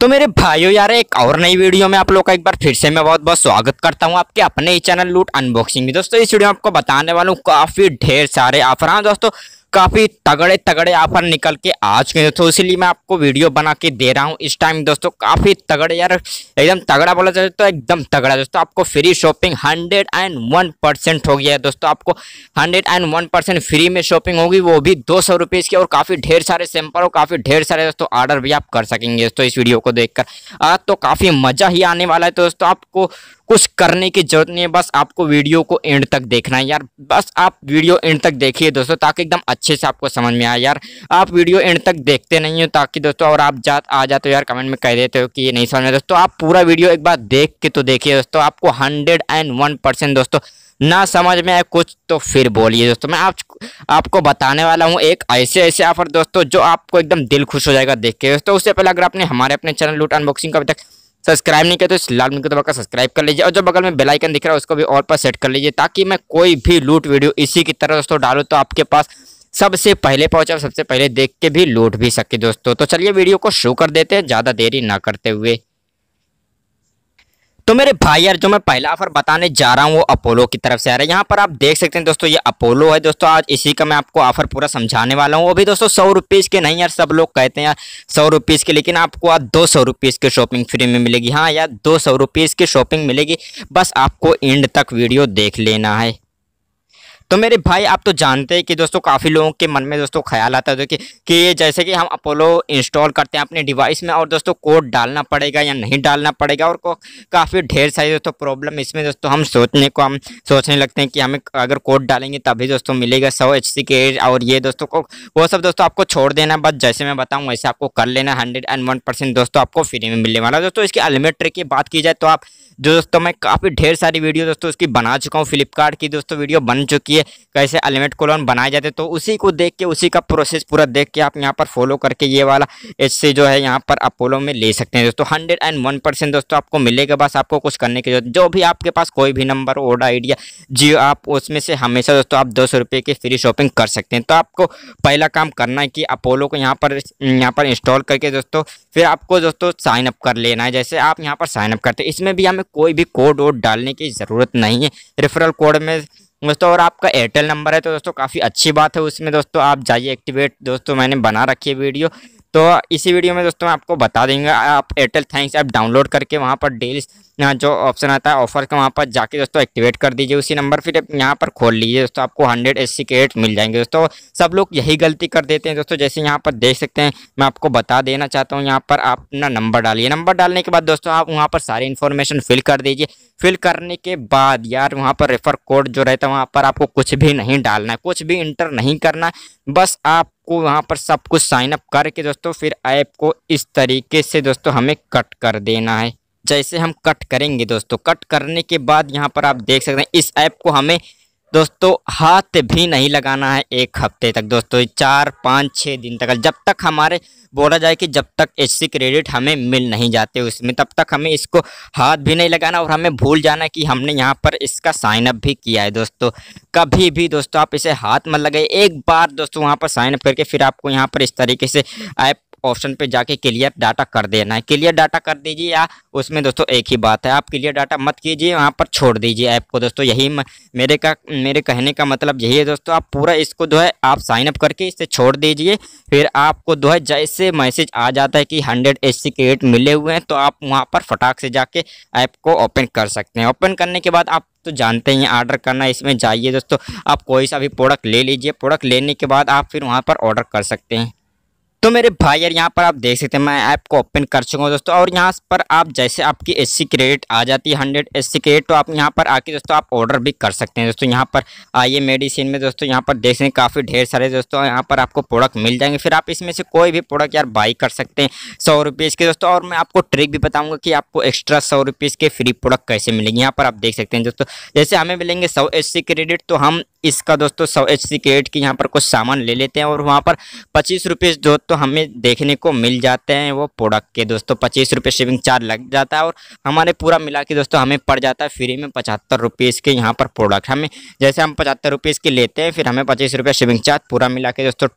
तो मेरे भाइयों यार एक और नई वीडियो में आप लोग का एक बार फिर से मैं बहुत बहुत स्वागत करता हूं आपके अपने ही चैनल लूट अनबॉक्सिंग में। दोस्तों इस वीडियो में आपको बताने वाला हूं काफ़ी ढेर सारे ऑफर। हाँ दोस्तों काफ़ी तगड़े तगड़े ऑफर निकल के आ चुके हैं दोस्तों, इसीलिए मैं आपको वीडियो बना के दे रहा हूं इस टाइम। दोस्तों काफ़ी तगड़े यार, एकदम तगड़ा बोला जाए तो एकदम तगड़ा दोस्तों। आपको फ्री शॉपिंग 101% हो गया है दोस्तों। आपको 101% फ्री में शॉपिंग होगी, वो भी 200 रुपये की, और काफ़ी ढेर सारे सैंपल और काफ़ी ढेर सारे दोस्तों ऑर्डर भी आप कर सकेंगे दोस्तों। इस वीडियो को देखकर आज तो काफ़ी मज़ा ही आने वाला है दोस्तों। आपको कुछ करने की जरूरत नहीं है, बस आपको वीडियो को एंड तक देखना है यार। बस आप वीडियो एंड तक देखिए दोस्तों, ताकि एकदम अच्छे से आपको समझ में आए यार। आप वीडियो एंड तक देखते नहीं हो ताकि दोस्तों, और आप आ जाते हो यार, कमेंट में कह देते हो कि ये नहीं समझ में। दोस्तों आप पूरा वीडियो एक बार देख के तो देखिए दोस्तों। आपको 101% दोस्तों ना समझ में आए कुछ तो फिर बोलिए दोस्तों। मैं आपको बताने वाला हूँ एक ऐसे ऑफर दोस्तों जो आपको एकदम दिल खुश हो जाएगा देख के दोस्तों। उससे पहले अगर आपने हमारे अपने चैनल लूट अनबॉक्सिंग को अभी तक सब्सक्राइब नहीं किया तो इस लाल बटन को दबाकर सब्सक्राइब कर लीजिए, और जो बगल में बेल आइकन दिख रहा है उसको भी और पर सेट कर लीजिए, ताकि मैं कोई भी लूट वीडियो इसी की तरह दोस्तों डालूँ तो आपके पास सबसे पहले पहुँचा और सबसे पहले देख के भी लूट भी सके दोस्तों। तो चलिए वीडियो को शुरू कर देते हैं ज़्यादा देरी ना करते हुए। तो मेरे भाई यार जो मैं पहला ऑफर बताने जा रहा हूँ वो अपोलो की तरफ से आ रहा है। यहाँ पर आप देख सकते हैं दोस्तों ये अपोलो है दोस्तों। आज इसी का मैं आपको ऑफर पूरा समझाने वाला हूँ, वो भी दोस्तों 100 रुपये के। नहीं यार सब लोग कहते हैं यार 100 रुपये के, लेकिन आपको आज 200 रुपये की शॉपिंग फ्री में मिलेगी। हाँ यार 200 रुपये की शॉपिंग मिलेगी, बस आपको एंड तक वीडियो देख लेना है। तो मेरे भाई आप तो जानते हैं कि दोस्तों काफ़ी लोगों के मन में दोस्तों ख्याल आता है कि जैसे कि हम अपोलो इंस्टॉल करते हैं अपने डिवाइस में, और दोस्तों कोड डालना पड़ेगा या नहीं डालना पड़ेगा, और काफ़ी ढेर सारी दोस्तों प्रॉब्लम इसमें दोस्तों हम सोचने लगते हैं कि हमें अगर कोड डालेंगे तभी दोस्तों मिलेगा 100 HP के, और ये दोस्तों को वो सब दोस्तों आपको छोड़ देना। बस जैसे मैं बताऊँ वैसे आपको कर लेना। 101% दोस्तों आपको फ्री में मिलने वाला दोस्तों। इसकी अनलिमिटेड ट्रिक की बात की जाए तो आप जो दोस्तों मैं काफ़ी ढेर सारी वीडियो दोस्तों उसकी बना चुका हूँ, फ्लिपकार्ट की दोस्तों वीडियो बन चुकी है कैसे अनलिमिटेड कोलन बनाए जाते, तो उसी को देख के उसी का प्रोसेस पूरा देख के आप यहाँ पर फॉलो करके ये वाला इससे जो है यहाँ पर अपोलो में ले सकते हैं दोस्तों। 101% दोस्तों आपको मिलेगा, बस आपको कुछ करने की जरूरत। जो भी आपके पास कोई भी नंबर ओड आइडिया जी आप उसमें से हमेशा दोस्तों आप 200 रुपये की फ्री शॉपिंग कर सकते हैं। तो आपको पहला काम करना है कि अपोलो को यहाँ पर इंस्टॉल करके दोस्तों फिर आपको दोस्तों साइनअप कर लेना है। जैसे आप यहाँ पर साइनअप करते हैं इसमें भी हमें कोई भी कोड वोड डालने की ज़रूरत नहीं है। रेफरल कोड में दोस्तों और आपका एयरटेल नंबर है तो दोस्तों काफ़ी अच्छी बात है, उसमें दोस्तों आप जाइए एक्टिवेट। दोस्तों मैंने बना रखी है वीडियो, तो इसी वीडियो में दोस्तों मैं आपको बता देंगे। आप एयरटेल थैंक्स ऐप डाउनलोड करके वहाँ पर डील्स जो ऑप्शन आता है ऑफर का, वहाँ पर जाके दोस्तों एक्टिवेट कर दीजिए उसी नंबर, फिर यहाँ पर खोल लीजिए दोस्तों। आपको 100 HP के एड मिल जाएंगे दोस्तों। सब लोग यही गलती कर देते हैं दोस्तों, जैसे यहाँ पर देख सकते हैं। मैं आपको बता देना चाहता हूँ यहाँ पर आप अपना नंबर डालिए, नंबर डालने के बाद दोस्तों आप वहाँ पर सारी इन्फॉर्मेशन फिल कर दीजिए। फिल करने के बाद यार वहाँ पर रेफर कोड जो रहता है वहाँ पर आपको कुछ भी नहीं डालना है, कुछ भी इंटर नहीं करना, बस आपको वहाँ पर सब कुछ साइनअप करके दोस्तों फिर ऐप को इस तरीके से दोस्तों हमें कट कर देना है। जैसे हम कट करेंगे दोस्तों, कट करने के बाद यहाँ पर आप देख सकते हैं इस ऐप को हमें दोस्तों हाथ भी नहीं लगाना है 1 हफ्ते तक दोस्तों, 4-5-6 दिन तक, जब तक हमारे बोला जाए कि जब तक एचसी क्रेडिट हमें मिल नहीं जाते उसमें, तब तक हमें इसको हाथ भी नहीं लगाना, और हमें भूल जाना कि हमने यहाँ पर इसका साइनअप भी किया है दोस्तों। कभी भी दोस्तों आप इसे हाथ मत लगाइए, एक बार दोस्तों वहाँ पर साइनअप करके फिर आपको यहाँ पर इस तरीके से ऐप ऑप्शन पे जाके क्लियर डाटा कर देना है। क्लियर डाटा कर दीजिए या उसमें दोस्तों एक ही बात है, आप क्लियर डाटा मत कीजिए, वहाँ पर छोड़ दीजिए ऐप को दोस्तों। यही मेरे कहने का मतलब यही है दोस्तों। आप पूरा इसको जो है आप साइनअप करके इसे छोड़ दीजिए, फिर आपको जो है जैसे मैसेज आ जाता है कि 100 HP के एड मिले हुए हैं तो आप वहाँ पर फटाक से जाके ऐप को ओपन कर सकते हैं। ओपन करने के बाद आप तो जानते हैं ऑर्डर करना, इसमें जाइए दोस्तों आप कोई सा भी प्रोडक्ट ले लीजिए। प्रोडक्ट लेने के बाद आप फिर वहाँ पर ऑर्डर कर सकते हैं। तो मेरे भाई यार यहाँ पर आप देख सकते हैं मैं ऐप को ओपन कर चुका हूँ दोस्तों, और यहाँ पर आप जैसे आपकी एचसी क्रेडिट आ जाती है 100 HP क्रेडिट, तो आप यहाँ पर आके दोस्तों आप ऑर्डर भी कर सकते हैं दोस्तों। यहाँ पर आइए मेडिसिन में दोस्तों यहाँ पर देख सकते हैं काफ़ी ढेर सारे दोस्तों यहाँ पर आपको प्रोडक्ट मिल जाएंगे, फिर आप इसमें से कोई भी प्रोडक्ट यार बाई कर सकते हैं 100 रुपये के दोस्तों। और मैं आपको ट्रिक भी बताऊँगा कि आपको एक्स्ट्रा 100 रुपये के फ्री प्रोडक्ट कैसे मिलेंगे। यहाँ पर आप देख सकते हैं दोस्तों जैसे हमें मिलेंगे 100 HP क्रेडिट, तो हम इसका दोस्तों 100 HC क्रेडिट की यहाँ पर कुछ सामान ले लेते हैं और वहाँ पर 25 रुपये जो तो हमें देखने को मिल जाते हैं वो प्रोडक्ट के दोस्तों। 25 रुपये शिपिंग चार्ज लग जाता है और हमारे पूरा मिला के दोस्तों हमें पड़ जाता है फ्री में 75 रुपये के यहाँ पर प्रोडक्ट। हमें जैसे हम 75 रुपये के लेते हैं फिर हमें 25 रुपये शिपिंग चार्ज पूरा मिला के दोस्तों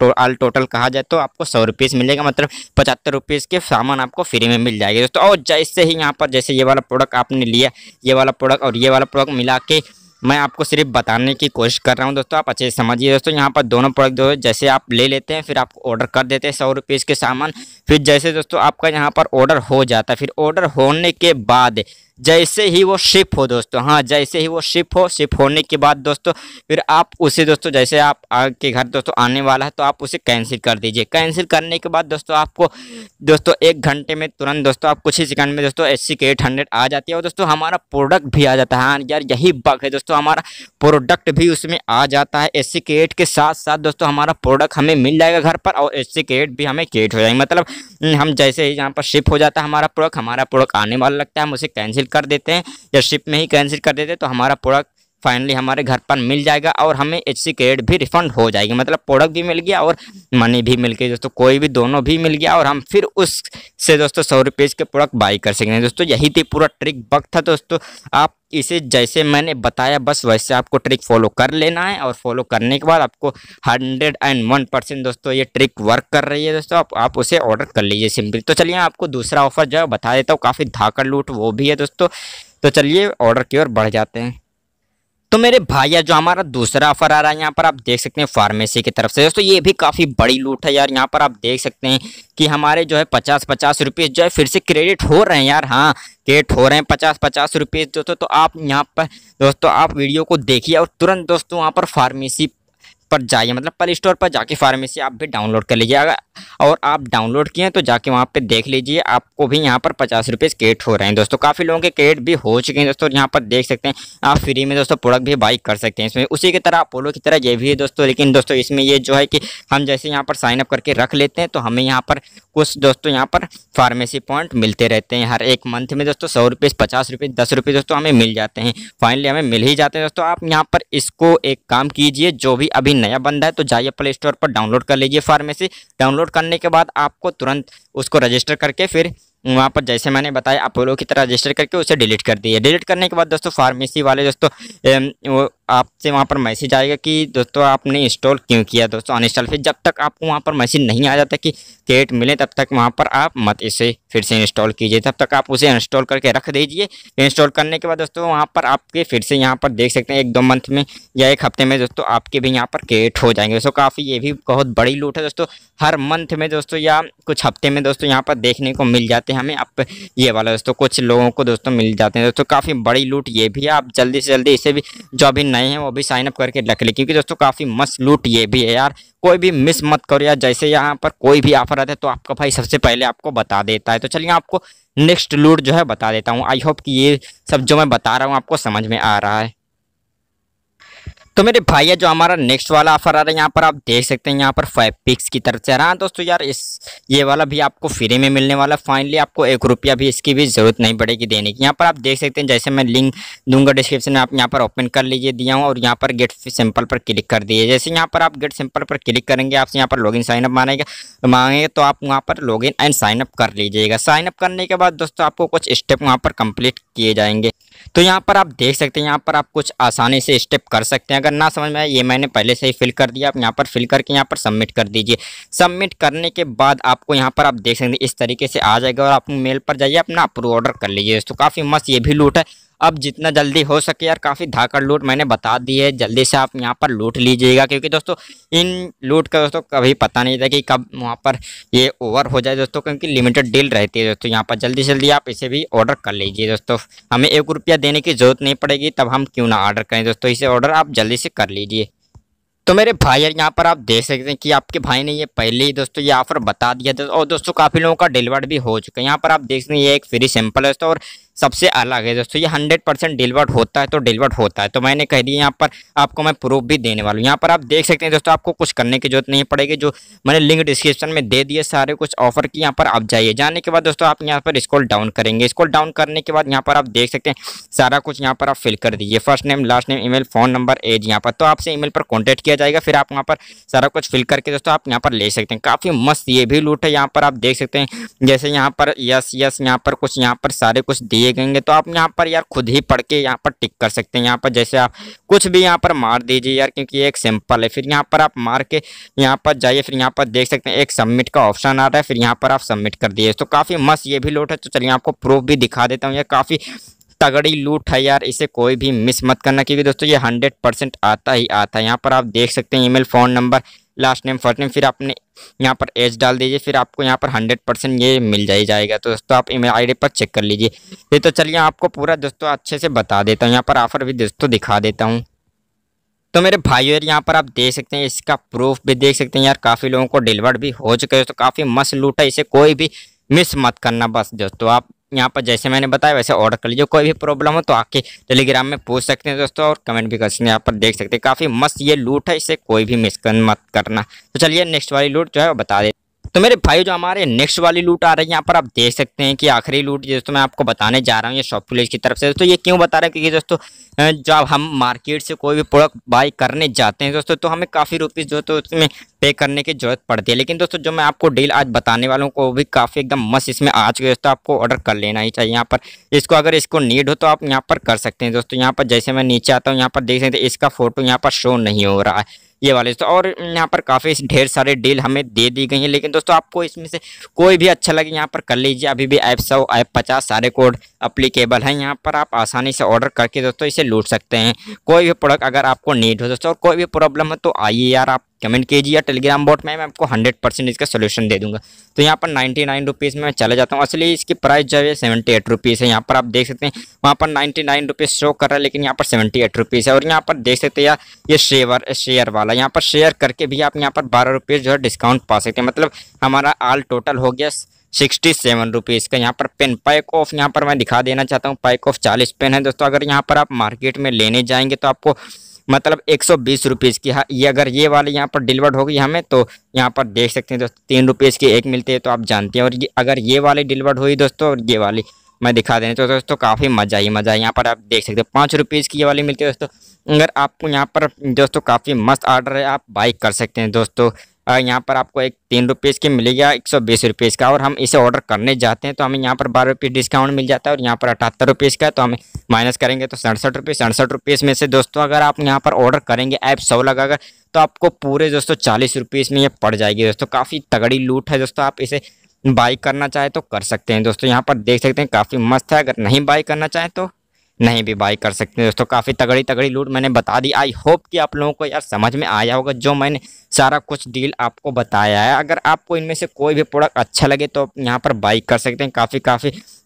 टोटल कहा जाए तो आपको 100 रुपये मिलेगा, मतलब 75 रुपये के सामान आपको फ्री में मिल जाएगा दोस्तों। और जैसे ही यहाँ पर जैसे ये वाला प्रोडक्ट आपने लिया, ये वाला प्रोडक्ट और ये वाला प्रोडक्ट मिला के मैं आपको सिर्फ बताने की कोशिश कर रहा हूं दोस्तों, आप अच्छे से समझिए दोस्तों। यहाँ पर दोनों प्रोडक्ट जो जैसे आप ले लेते हैं फिर आप ऑर्डर कर देते हैं 100 रुपये के सामान। फिर जैसे दोस्तों आपका यहाँ पर ऑर्डर हो जाता है, फिर ऑर्डर होने के बाद जैसे ही वो शिप हो दोस्तों, हाँ जैसे ही वो शिप होने के बाद दोस्तों फिर आप उसे दोस्तों जैसे आप आपके घर दोस्तों आने वाला है तो आप उसे कैंसिल कर दीजिए। कैंसिल करने के बाद दोस्तों आपको दोस्तों 1 घंटे में तुरंत दोस्तों आप कुछ ही सेकंड में दोस्तों SC 800 आ जाती है और दोस्तों हमारा प्रोडक्ट भी आ जाता है। हाँ यार यही बग है दोस्तों, हमारा प्रोडक्ट भी उसमें आ जाता है। SC 800 के साथ साथ दोस्तों हमारा प्रोडक्ट हमें मिल जाएगा घर पर और SC 800 भी हमें क्रेडिट हो जाएगी। मतलब हम जैसे ही यहाँ पर शिप हो जाता है हमारा प्रोडक्ट आने वाला लगता है, हम उसे कैंसिल कर देते हैं या शिप में ही कैंसिल कर देते हैं तो हमारा प्रोडक्ट फाइनली हमारे घर पर मिल जाएगा और हमें HC क्रेडिट भी रिफंड हो जाएगी। मतलब प्रोडक्ट भी मिल गया और मनी भी मिल गई दोस्तों, कोई भी दोनों भी मिल गया और हम फिर उससे दोस्तों 100 रुपये के प्रोडक्ट बाई कर सकेंगे दोस्तों। यही थी पूरा ट्रिक, बग था दोस्तों। आप इसे जैसे मैंने बताया बस वैसे आपको ट्रिक फॉलो कर लेना है और फॉलो करने के बाद आपको 101% दोस्तों ये ट्रिक वर्क कर रही है दोस्तों। आप उसे ऑर्डर कर लीजिए सिंपली। तो चलिए आपको दूसरा ऑफर जो है बता देता हूँ, काफ़ी धाकड़ लूट वो भी है दोस्तों। तो चलिए ऑर्डर की ओर बढ़ जाते हैं। तो मेरे भाइया जो हमारा दूसरा ऑफर आ रहा है यहाँ पर आप देख सकते हैं फार्मेसी की तरफ से दोस्तों, ये भी काफ़ी बड़ी लूट है यार। यहाँ पर आप देख सकते हैं कि हमारे जो है 50-50 रुपये जो है फिर से क्रेडिट हो रहे हैं यार। हाँ क्रेडिट हो रहे हैं 50-50 रुपये दोस्तों। तो आप यहाँ पर दोस्तों आप वीडियो को देखिए और तुरंत दोस्तों वहाँ पर फार्मेसी पर जाइए, मतलब प्ले स्टोर पर जाके फार्मेसी आप भी डाउनलोड कर लीजिए। अगर और आप डाउनलोड किए तो जाके वहाँ पे देख लीजिए, आपको भी यहाँ पर 50 रुपये क्रेडिट हो रहे हैं दोस्तों। काफ़ी लोगों के क्रेडिट भी हो चुके हैं दोस्तों, यहाँ पर देख सकते हैं आप फ्री में दोस्तों प्रोडक्ट भी बाई कर सकते हैं। इसमें उसी की तरह अपोलो की तरह ये भी है दोस्तों, लेकिन दोस्तों इसमें ये जो है कि हम जैसे यहाँ पर साइनअप करके रख लेते हैं तो हमें यहाँ पर कुछ दोस्तों यहाँ पर फार्मेसी पॉइंट मिलते रहते हैं हर एक मंथ में दोस्तों। 100 रुपये, 50 रुपये, 10 रुपये दोस्तों हमें मिल जाते हैं, फाइनली हमें मिल ही जाते हैं दोस्तों। आप यहाँ पर इसको एक काम कीजिए, जो भी अभी नया बंदा है तो जाइए प्ले स्टोर पर डाउनलोड कर लीजिए फार्मेसी। डाउनलोड करने के बाद आपको तुरंत उसको रजिस्टर करके फिर वहाँ पर जैसे मैंने बताया अपोलो की तरह रजिस्टर करके उसे डिलीट कर दिए। डिलीट करने के बाद दोस्तों फार्मेसी वाले दोस्तों वो आपसे वहाँ पर मैसेज आएगा कि दोस्तों आपने इंस्टॉल क्यों किया दोस्तों, अनइंस्टॉल। फिर जब तक आपको वहाँ पर मैसेज नहीं आ जाता कि क्रेडिट मिले तब तक वहाँ पर आप मत इसे फिर से इंस्टॉल कीजिए, तब तक आप उसे इंस्टॉल करके रख दीजिए। इंस्टॉल करने के बाद दोस्तों वहाँ पर आपके फिर से यहाँ पर देख सकते हैं 1-2 मंथ में या 1 हफ्ते में दोस्तों आपके भी यहाँ पर क्रेडिट हो जाएंगे दोस्तों। काफ़ी ये भी बहुत बड़ी लूट है दोस्तों, हर मंथ में दोस्तों या कुछ हफ्ते में दोस्तों यहाँ पर देखने को मिल जाते हैं हमें। आप ये वाला दोस्तों कुछ लोगों को दोस्तों मिल जाते हैं दोस्तों, काफ़ी बड़ी लूट ये भी है। आप जल्दी से जल्दी इसे भी जो अभी हैं वो भी साइन अप करके रख ले, क्योंकि दोस्तों काफी मस्त लूट ये भी है यार। कोई भी मिस मत करो यार, जैसे यहाँ पर कोई भी ऑफर आता है तो आपका भाई सबसे पहले आपको बता देता है। तो चलिए आपको नेक्स्ट लूट जो है बता देता हूँ। आई होप कि ये सब जो मैं बता रहा हूँ आपको समझ में आ रहा है। तो मेरे भाइया जो हमारा नेक्स्ट वाला ऑफर आ रहा है यहाँ पर आप देख सकते हैं यहाँ पर fabpiks की तरफ से रहा है दोस्तों। यार ये वाला भी आपको फ्री में मिलने वाला, फाइनली आपको 1 रुपया भी इसकी भी ज़रूरत नहीं पड़ेगी देने की। यहाँ पर आप देख सकते हैं जैसे मैं लिंक दूंगा डिस्क्रिप्शन में, आप यहाँ पर ओपन कर लीजिए दिया हूँ और यहाँ पर गेट सिंपल पर क्लिक कर दीजिए। जैसे यहाँ पर आप गेट सिंपल पर क्लिक करेंगे आपसे यहाँ पर लॉगिन साइनअप मांगेंगे तो आप वहाँ पर लॉगिन एंड साइनअप कर लीजिएगा। साइनअप करने के बाद दोस्तों आपको कुछ स्टेप वहाँ पर कंप्लीट किए जाएंगे। तो यहाँ पर आप देख सकते हैं यहाँ पर आप कुछ आसानी से स्टेप कर सकते हैं। अगर ना समझ में आए ये मैंने पहले से ही फिल कर दिया, आप यहाँ पर फिल करके यहाँ पर सबमिट कर दीजिए। सबमिट करने के बाद आपको यहाँ पर आप देख सकते हैं इस तरीके से आ जाएगा और आप मेल पर जाइए अपना अप्रूव ऑर्डर कर लीजिए दोस्तों। काफ़ी मस्त ये भी लूट है, अब जितना जल्दी हो सके यार। काफ़ी धाकड़ लूट मैंने बता दी है, जल्दी से आप यहाँ पर लूट लीजिएगा, क्योंकि दोस्तों इन लूट का दोस्तों कभी पता नहीं था कि कब वहाँ पर ये ओवर हो जाए दोस्तों, क्योंकि लिमिटेड डील रहती है दोस्तों। यहाँ पर जल्दी से जल्दी आप इसे भी ऑर्डर कर लीजिए दोस्तों, हमें 1 रुपया देने की ज़रूरत नहीं पड़ेगी, तब हम क्यों ना ऑर्डर करें दोस्तों। इसे ऑर्डर आप जल्दी से कर लीजिए। तो मेरे भाई यार यहाँ पर आप देख सकते हैं कि आपके भाई ने ये पहले ही दोस्तों ये ऑफर बता दिया था और दोस्तों काफ़ी लोगों का डिलीवर भी हो चुका है। यहाँ पर आप देख सकते हैं ये एक फ्री सैंपल है दोस्तों और सबसे अलग है दोस्तों। ये 100% डिलीवर्ड होता है तो डिलीवर्ड होता है। तो मैंने कह दिया, यहाँ पर आपको मैं प्रूफ भी देने वाला हूँ। यहाँ पर आप देख सकते हैं दोस्तों, आपको कुछ करने की जरूरत नहीं पड़ेगी। जो मैंने लिंक डिस्क्रिप्शन में दे दिए सारे कुछ ऑफर की, यहाँ पर आप जाइए। जाने के बाद दोस्तों आप यहाँ पर स्क्रॉल डाउन करेंगे। स्क्रॉल डाउन करने के बाद यहाँ पर आप देख सकते हैं सारा कुछ यहाँ पर आप फिल कर दीजिए, first name, last name, email, phone number, age. यहाँ पर तो आपसे ईमेल पर कॉन्टैक्ट किया जाएगा। फिर आप यहाँ पर सारा कुछ फिल करके दोस्तों आप यहाँ पर ले सकते हैं। काफ़ी मस्त ये भी लूट है। यहाँ पर आप देख सकते हैं जैसे यहाँ पर यस यस यहाँ पर कुछ यहाँ पर सारे कुछ दिए गएंगे। तो आप यहाँ पर यार खुद ही पढ़ के यहाँ पर टिक कर सकते हैं। यहाँ पर जैसे आप कुछ भी यहाँ पर मार दीजिए यार, क्योंकि एक सिंपल है। फिर यहाँ पर आप मार के यहाँ पर जाइए। फिर यहाँ पर देख सकते हैं एक सबमिट का ऑप्शन आ रहा है। फिर यहाँ पर आप सबमिट कर दिए। तो काफ़ी मस्त ये भी लूट है। तो चलिए आपको प्रूफ भी दिखा देता हूँ। यार काफ़ी तगड़ी लूट है यार, इसे कोई भी मिस मत करना, क्योंकि दोस्तों ये 100% आता ही आता है। यहाँ पर आप देख सकते हैं email, phone number, last name, first name, फिर आपने यहाँ पर एज डाल दीजिए। फिर आपको यहाँ पर 100% ये मिल जाएगा। तो दोस्तों आप ईमेल आईडी पर चेक कर लीजिए। ये तो चलिए आपको पूरा दोस्तों अच्छे से बता देता हूँ। यहाँ पर ऑफर भी दोस्तों दिखा देता हूँ। तो मेरे भाइयों यार यहाँ पर आप देख सकते हैं, इसका प्रूफ भी देख सकते हैं। यार काफ़ी लोगों को डिलीवर्ड भी हो चुके हैं। तो काफ़ी मस्त लूट है, इसे कोई भी मिस मत करना। बस दोस्तों आप यहाँ पर जैसे मैंने बताया वैसे ऑर्डर कर लीजिए। कोई भी प्रॉब्लम हो तो आके टेलीग्राम में पूछ सकते हैं दोस्तों, और कमेंट भी कर सकते हैं। यहाँ पर देख सकते हैं काफ़ी मस्त ये लूट है, इसे कोई भी मिस मत करना। तो चलिए नेक्स्ट वाली लूट जो है वो बता दें। तो मेरे भाई जो हमारे नेक्स्ट वाली लूट आ रही है, यहाँ पर आप देख सकते हैं कि आखिरी लूट दोस्तों मैं आपको बताने जा रहा हूँ ये शॉपक्लूज की तरफ से। दोस्तों ये क्यों बता रहे हैं, क्योंकि दोस्तों जब हम मार्केट से कोई भी प्रोडक्ट बाई करने जाते हैं दोस्तों, तो हमें काफ़ी रुपीज़ जो तो उसमें पे करने की जरूरत पड़ती है। लेकिन दोस्तों जो मैं आपको डील आज बताने वाला हूँ वो भी काफ़ी एकदम मस्त, इसमें आज दोस्तों आपको ऑर्डर कर लेना ही चाहिए। यहाँ पर इसको अगर इसको नीड हो तो आप यहाँ पर कर सकते हैं दोस्तों। यहाँ पर जैसे मैं नीचे आता हूँ, यहाँ पर देख सकते हैं इसका फ़ोटो यहाँ पर शो नहीं हो रहा है ये वाले। तो और यहाँ पर काफ़ी ढेर सारे डील हमें दे दी गई हैं। लेकिन दोस्तों आपको इसमें से कोई भी अच्छा लगे यहाँ पर कर लीजिए। अभी भी ऐप 100 ऐप 50 सारे कोड अप्लीकेबल हैं। यहाँ पर आप आसानी से ऑर्डर करके दोस्तों इसे लूट सकते हैं। कोई भी प्रोडक्ट अगर आपको नीड हो दोस्तों, और कोई भी प्रॉब्लम हो तो आइए यार, आप कमेंट कीजिए या टेलीग्राम बॉट में, मैं आपको 100% इसका सोल्यूशन दे दूँगा। तो यहाँ पर 99 रुपीज़ में चला जाता हूँ। असली इसकी प्राइस जो है 78 रुपीज़ है। यहाँ पर आप देख सकते हैं वहाँ पर 99 रुपीज़ शो कर रहा है, लेकिन यहाँ पर 78 रुपीज़ है। और यहाँ पर देख सकते हैं यार ये शेयर वाला, यहाँ पर शेयर करके भी आप यहाँ पर 12 रुपीज़ जो है डिस्काउंट पा सकते हैं। मतलब हमारा ऑल टोटल हो गया 67 रुपीज़ का। यहाँ पर पेन पैक ऑफ, यहाँ पर मैं दिखा देना चाहता हूँ, पैक ऑफ 40 पेन है दोस्तों। अगर यहाँ पर आप मार्केट में लेने जाएंगे तो आपको मतलब 120 रुपीज़ की ये अगर ये वाले यहाँ पर डिलीवर्ड होगी हमें, तो यहाँ पर देख सकते हैं दोस्तों 3 रुपीज़ की एक मिलती है, तो आप जानते हैं। और ये अगर ये वाली डिलीवर्ड हुई दोस्तों, और ये वाली मैं दिखा देने, तो दोस्तों काफ़ी मज़ा ही। यहाँ पर आप देख सकते हैं 5 रुपीज़ की ये वाली मिलती है दोस्तों। अगर आपको यहाँ पर दोस्तों काफ़ी मस्त ऑर्डर है, आप बाई कर सकते हैं दोस्तों। यहाँ पर आपको एक 3 रुपीज़ की मिलेगा 120 रुपीज़ का, और हम इसे ऑर्डर करने जाते हैं तो हमें यहाँ पर 12 रुपीज़ डिस्काउंट मिल जाता है। और यहाँ पर 78 रुपीज़ का, तो हमें माइनस करेंगे तो 67 रुपीज़। 67 रुपीज़ में से दोस्तों अगर आप यहाँ पर ऑर्डर करेंगे ऐप 100 लगाकर, तो आपको पूरे दोस्तों 40 रुपीज़ में ये पड़ जाएगी दोस्तों। काफ़ी तगड़ी लूट है दोस्तों, आप इसे बाई करना चाहे तो कर सकते हैं दोस्तों। यहाँ पर देख सकते हैं काफ़ी मस्त है। अगर नहीं बाई करना चाहें तो नहीं भी बाई कर सकते हैं दोस्तों। काफ़ी तगड़ी लूट मैंने बता दी। आई होप कि आप लोगों को यार समझ में आया होगा जो मैंने सारा कुछ डील आपको बताया है। अगर आपको इनमें से कोई भी प्रोडक्ट अच्छा लगे तो आप यहाँ पर बाई कर सकते हैं। काफ़ी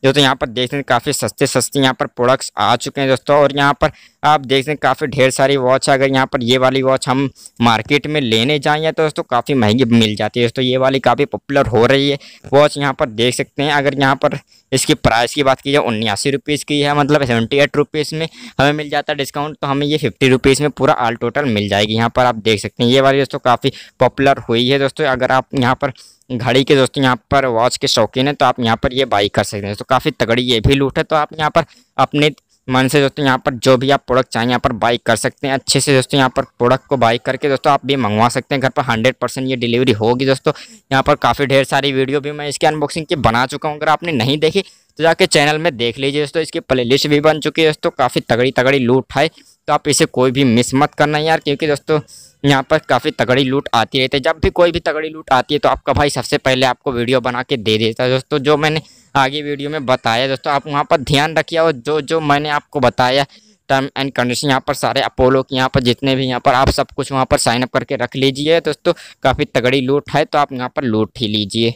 दोस्तों यहाँ पर देखते हैं काफ़ी सस्ते यहाँ पर प्रोडक्ट्स आ चुके हैं दोस्तों। और यहाँ पर आप देखते हैं काफ़ी ढेर सारी वॉच है। अगर यहाँ पर ये वाली वॉच हम मार्केट में लेने जाएँ तो दोस्तों काफ़ी महंगी मिल जाती है दोस्तों। ये वाली काफ़ी पॉपुलर हो रही है वॉच, यहाँ पर देख सकते हैं। अगर यहाँ पर इसकी प्राइस की बात की जाए 79 रुपीज़ की है, मतलब 78 रुपीज़ में हमें मिल जाता है डिस्काउंट। तो हमें ये 50 रुपीज़ में पूरा ऑल टोटल मिल जाएगी। यहाँ पर आप देख सकते हैं ये वाली दोस्तों काफ़ी पॉपुलर हुई है दोस्तों। अगर आप यहाँ पर घड़ी के दोस्तों यहाँ पर वॉच के शौकीन हैं तो आप यहाँ पर ये बाई कर सकते हैं। तो काफ़ी तगड़ी ये भी लूट है। तो आप यहाँ पर अपने मन से दोस्तों यहाँ पर जो भी आप प्रोडक्ट चाहिए यहाँ पर बाई कर सकते हैं। अच्छे से दोस्तों यहाँ पर प्रोडक्ट को बाई करके दोस्तों आप भी मंगवा सकते हैं घर पर। 100% ये डिलीवरी होगी दोस्तों। यहाँ पर काफ़ी ढेर सारी वीडियो भी मैं इसकी अनबॉक्सिंग की बना चुका हूँ। अगर आपने नहीं देखी तो जाके चैनल में देख लीजिए दोस्तों। इसकी प्लेलिस्ट भी बन चुकी है दोस्तों। काफ़ी तगड़ी लूट है, तो आप इसे कोई भी मिस मत करना यार, क्योंकि दोस्तों यहाँ पर काफ़ी तगड़ी लूट आती रहती है। जब भी कोई भी तगड़ी लूट आती है तो आपका भाई सबसे पहले आपको वीडियो बना के दे देता है दोस्तों। जो मैंने आगे वीडियो में बताया दोस्तों, आप वहाँ पर ध्यान रखिए। और जो मैंने आपको बताया टर्म एंड कंडीशन, यहाँ पर सारे अपोलो की यहाँ पर जितने भी यहाँ पर आप सब कुछ वहाँ पर साइनअप करके रख लीजिए दोस्तों। काफ़ी तगड़ी लूट है, तो आप यहाँ पर लूट ही लीजिए।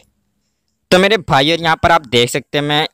तो मेरे भाइयों यहाँ पर आप देख सकते हैं मैं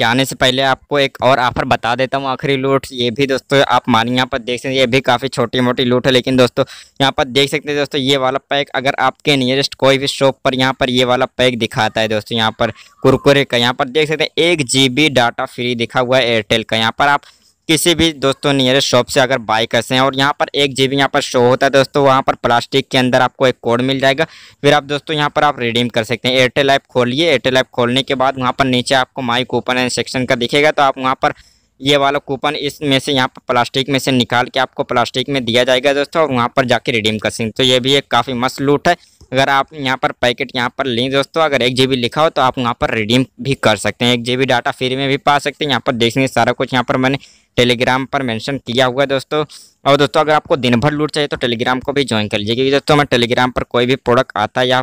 जाने से पहले आपको एक और ऑफर बता देता हूँ, आखिरी लूट। ये भी दोस्तों आप मानिए यहाँ पर देख सकते हैं, ये भी काफ़ी छोटी मोटी लूट है, लेकिन दोस्तों यहाँ पर देख सकते हैं दोस्तों ये वाला पैक अगर आपके नियरेस्ट कोई भी शॉप पर यहाँ पर ये वाला पैक दिखाता है दोस्तों, यहाँ पर कुरकुरे का यहाँ पर देख सकते हैं 1 GB डाटा फ्री दिखा हुआ है एयरटेल का। यहाँ पर आप किसी भी दोस्तों नियरेस्ट शॉप से अगर बाई करते हैं और यहाँ पर 1 GB यहाँ पर शो होता है दोस्तों, वहाँ पर प्लास्टिक के अंदर आपको एक कोड मिल जाएगा, फिर आप दोस्तों यहाँ पर आप रिडीम कर सकते हैं। एयरटेल ऐप खोलिए, एयरटेल ऐप खोलने के बाद वहाँ पर नीचे आपको माई कूपन एंड सेक्शन का दिखेगा, तो आप वहाँ पर ये वाला कूपन इसमें से यहाँ पर प्लास्टिक में से निकाल के आपको प्लास्टिक में दिया जाएगा दोस्तों, और वहाँ पर जाके रिडीम कर सकते हैं। तो ये भी एक काफ़ी मस्त लूट है, अगर आप यहाँ पर पैकेट यहाँ पर लें दोस्तों, अगर 1 GB लिखा हो तो आप यहाँ पर रिडीम भी कर सकते हैं, 1 GB डाटा फ्री में भी पा सकते हैं। यहाँ पर देखेंगे सारा कुछ यहाँ पर मैंने टेलीग्राम पर मेंशन किया हुआ है दोस्तों। और दोस्तों अगर आपको दिन भर लूट चाहिए तो टेलीग्राम को भी ज्वाइन कर लीजिए, क्योंकि दोस्तों हमारे टेलीग्राम पर कोई भी प्रोडक्ट आता है या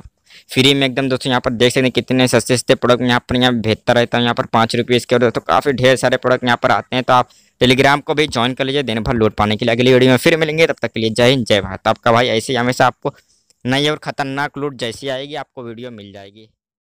फ्री में एकदम दोस्तों यहाँ पर देख सकते हैं कितने सस्ते सस्ते प्रोडक्ट यहाँ पर भेजता रहता हूँ, यहाँ पर 5 रुपये के दोस्तों काफ़ी ढेर सारे प्रोडक्ट यहाँ पर आते हैं। तो आप टेलीग्राम को भी ज्वाइन कर लीजिए दिन भर लूट पाने के लिए। अगली वीडियो में फिर मिलेंगे, तब तक के लिए जय हिंद जय भारत। आपका भाई ऐसे ही हमेशा आपको नई और ख़तरनाक लूट जैसी आएगी आपको वीडियो मिल जाएगी।